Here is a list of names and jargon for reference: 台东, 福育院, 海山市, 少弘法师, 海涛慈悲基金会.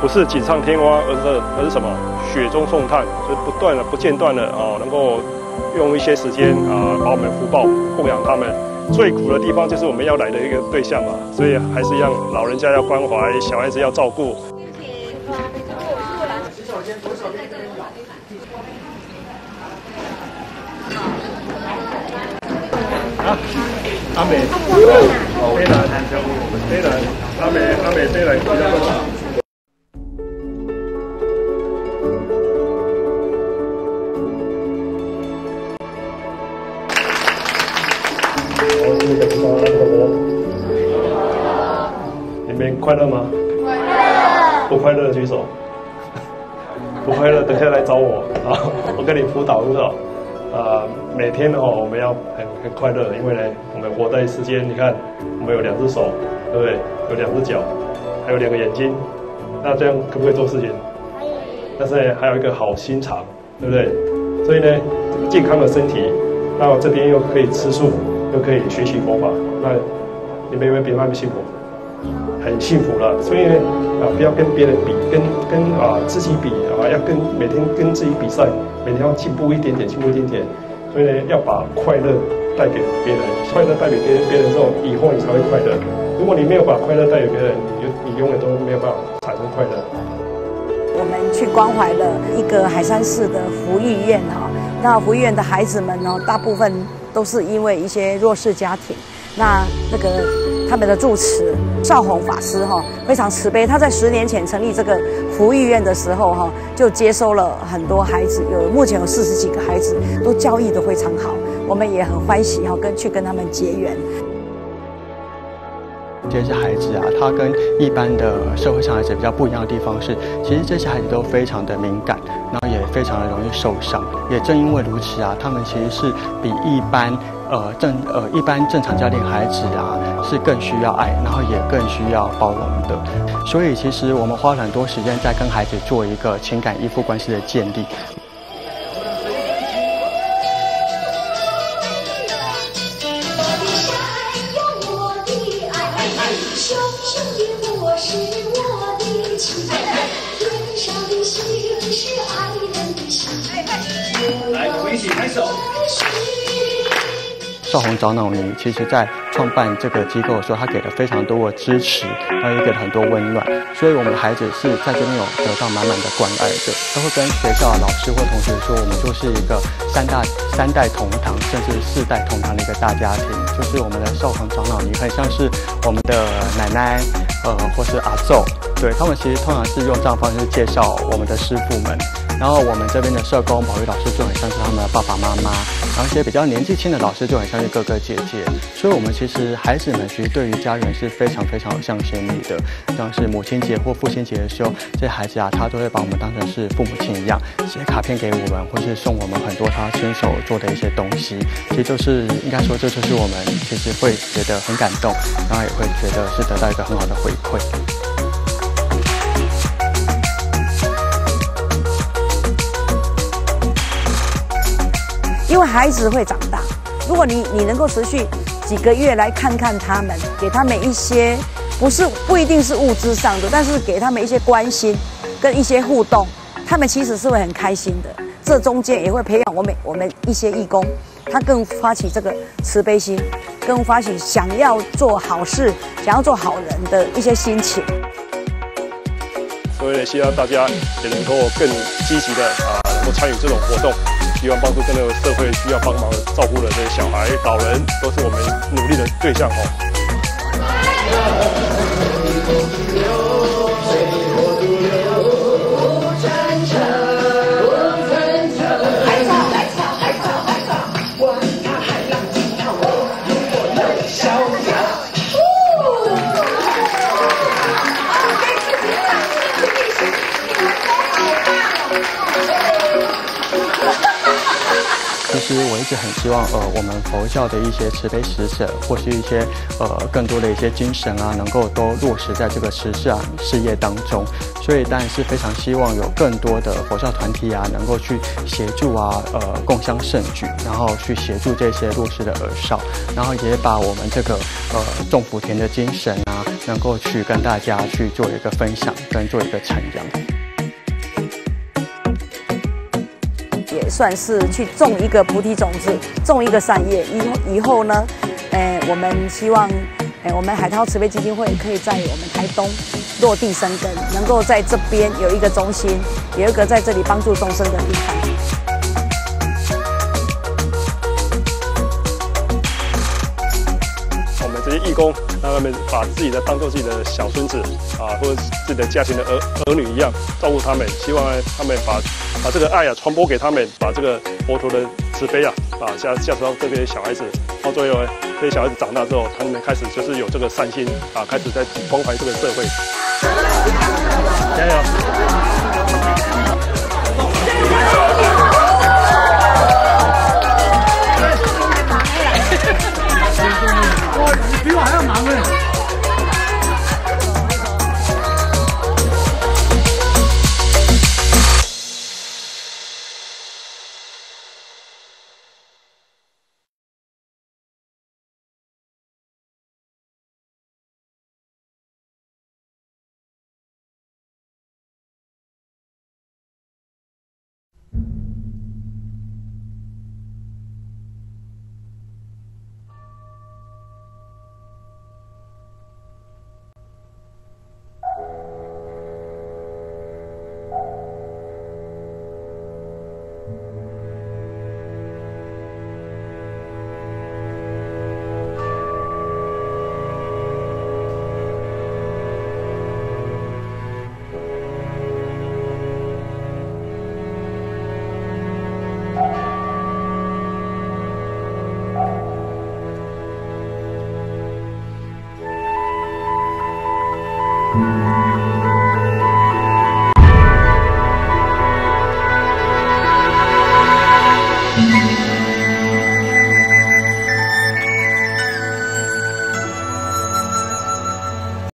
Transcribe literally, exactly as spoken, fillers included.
不是锦上添花，而是而是什么雪中送炭，就是不断的、不间断的啊、呃，能够用一些时间啊、呃，把我们福报供养他们。最苦的地方就是我们要来的一个对象嘛，所以还是一样，老人家要关怀，小孩子要照顾。啊，阿美，飞来，飞来，阿美，阿美飞来，比较过去。 你们快乐吗？快乐。不快乐的举手。不快乐，等下来找我啊！我跟你辅导辅导。啊、呃，每天哦，我们要很很快乐，因为呢，我们活在世间，你看，我们有两只手，对不对？有两只脚，还有两个眼睛，那这样可不可以做事情？可以。但是呢，还有一个好心肠，对不对？所以呢，这个健康的身体，那我这边又可以吃素。 就可以学习佛法，那你们有没有比外面幸福？很幸福了。所以呢，啊，不要跟别人比，跟跟啊自己比啊，要跟每天跟自己比赛，每天要进步一点点，进步一点点。所以呢，要把快乐带给别人，快乐带给别人，别人之后，以后你才会快乐。如果你没有把快乐带给别人，你你永远都没有办法产生快乐。我们去关怀了一个海山市的福利院哈，那福利院的孩子们呢，大部分。 都是因为一些弱势家庭，那那个他们的住持少弘法师哈、哦、非常慈悲，他在十年前成立这个福育院的时候哈、哦，就接收了很多孩子，有目前有四十几个孩子都教育得非常好，我们也很欢喜哈、哦，跟去跟他们结缘。这些孩子啊，他跟一般的社会上孩子比较不一样的地方是，其实这些孩子都非常的敏感。 非常的容易受伤，也正因为如此啊，他们其实是比一般呃正呃一般正常家庭孩子啊是更需要爱，然后也更需要包容的。所以其实我们花了很多时间在跟孩子做一个情感依附关系的建立。少弘早老尼其实在创办这个机构的时候，他给了非常多的支持，然后也给了很多温暖，所以我们的孩子是在这边有得到满满的关爱的。都会跟学校老师或同学说，我们就是一个三大三代同堂，甚至四代同堂的一个大家庭。就是我们的少弘早老尼很像是我们的奶奶，呃，或是阿祖，对他们其实通常是用这样的方式介绍我们的师傅们。 然后我们这边的社工、保育老师就很像是他们的爸爸妈妈，然后一些比较年纪轻的老师就很像是哥哥姐姐，所以我们其实孩子们其实对于家人是非常非常有向心力的。像是母亲节或父亲节的时候，这些孩子啊，他都会把我们当成是父母亲一样，写卡片给我们，或是送我们很多他亲手做的一些东西。其实就是应该说，这就是我们其实会觉得很感动，然后也会觉得是得到一个很好的回馈。 因为孩子会长大，如果你你能够持续几个月来看看他们，给他们一些不是不一定是物质上的，但是给他们一些关心跟一些互动，他们其实是会很开心的。这中间也会培养我们我们一些义工，他更发起这个慈悲心，更发起想要做好事、想要做好人的一些心情。所以希望大家也能够更积极的啊，能够参与这种活动。 希望帮助这个社会需要帮忙的、照顾的这些小孩、老人，都是我们努力的对象哦。 其实我一直很希望，呃，我们佛教的一些慈悲施舍，或是一些呃更多的一些精神啊，能够都落实在这个慈善事业当中。所以当然是非常希望有更多的佛教团体啊，能够去协助啊，呃，共襄盛举，然后去协助这些弱势的儿少，然后也把我们这个呃种福田的精神啊，能够去跟大家去做一个分享，跟做一个传扬，也算是去种一个菩提种子，种一个善业。以以后呢，呃，我们希望，呃，我们海涛慈悲基金会可以在我们台东落地生根，能够在这边有一个中心，有一个在这里帮助众生的地方。义工让他们把自己的当做自己的小孙子啊，或者自己的家庭的儿儿女一样照顾他们，希望他们把把这个爱啊传播给他们，把这个佛陀的慈悲啊啊下下传到这些小孩子，到最后这些小孩子长大之后，他们开始就是有这个善心啊，开始在关怀这个社会。加油！比我还要忙呢。